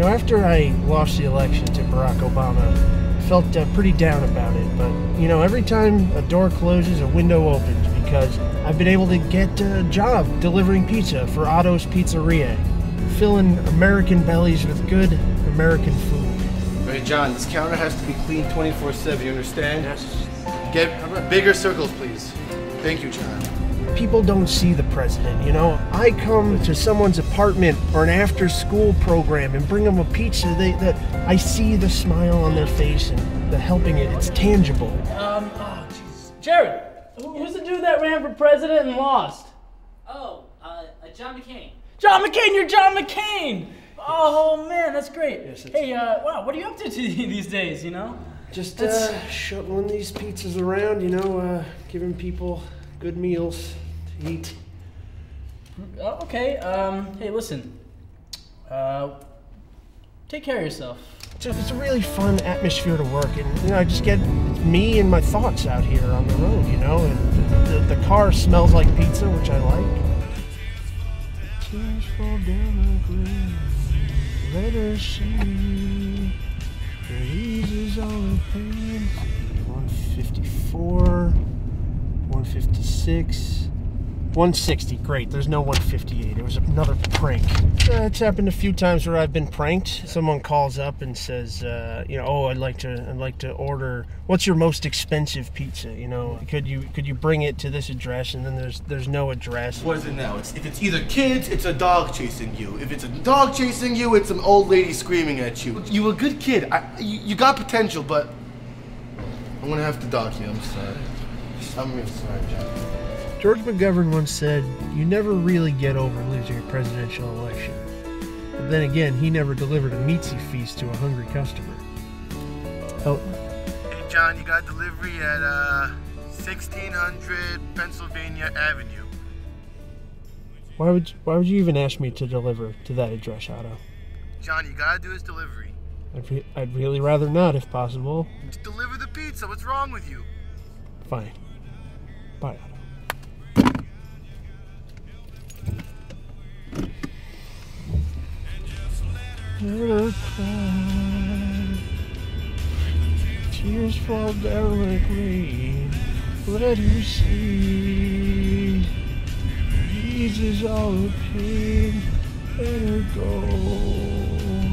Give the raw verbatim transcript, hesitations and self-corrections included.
You know, after I lost the election to Barack Obama, I felt uh, pretty down about it. But, you know, every time a door closes, a window opens, because I've been able to get a job delivering pizza for Otto's Pizzeria, filling American bellies with good American food. Hey, John, this counter has to be clean twenty-four seven, you understand? Yes. Get bigger circles, please. Thank you, John. People don't see the president, you know? I come to someone's apartment or an after-school program and bring them a pizza. They, that I see the smile on their face and the helping it. It's tangible. Um, oh, Jesus. Jared, who, who's the dude that ran for president and lost? Oh, uh, John McCain. John McCain, you're John McCain! Oh, man, that's great. Yes, that's hey, uh, wow, what are you up to these days, you know? Just uh, shuttling these pizzas around, you know, uh, giving people good meals to eat. Okay, um, hey, listen, uh, take care of yourself. So it's a really fun atmosphere to work in. You know, I just get me and my thoughts out here on the road, you know, and the, the, the car smells like pizza, which I like. Tears fall down the green. Let her see. It eases all the pain. one fifty-four, one fifty-six, one sixty. Great, there's no one fifty-eight. It was another prank. Uh, it's happened a few times where I've been pranked. Someone calls up and says, uh, you know, oh, I'd like to, I'd like to order. What's your most expensive pizza? You know, could you, could you bring it to this address? And then there's, there's no address. What is it now? It's, if it's either kids, it's a dog chasing you. If it's a dog chasing you, it's an old lady screaming at you. You were a good kid. I, you, you got potential, but I'm gonna have to dog you. I'm sorry. I'm really sorry, John. George McGovern once said, "You never really get over losing a presidential election." But then again, he never delivered a meatsy feast to a hungry customer. Oh. Hey, John, you got delivery at uh, sixteen hundred Pennsylvania Avenue. Why would you, Why would you even ask me to deliver to that address, Otto? John, you gotta do his delivery. I'd, re I'd really rather not, if possible. Just deliver the pizza. What's wrong with you? Fine. Bye, Otto. Never cry. Tears fall down like rain. Let her see. Eases all the pain. Let her go.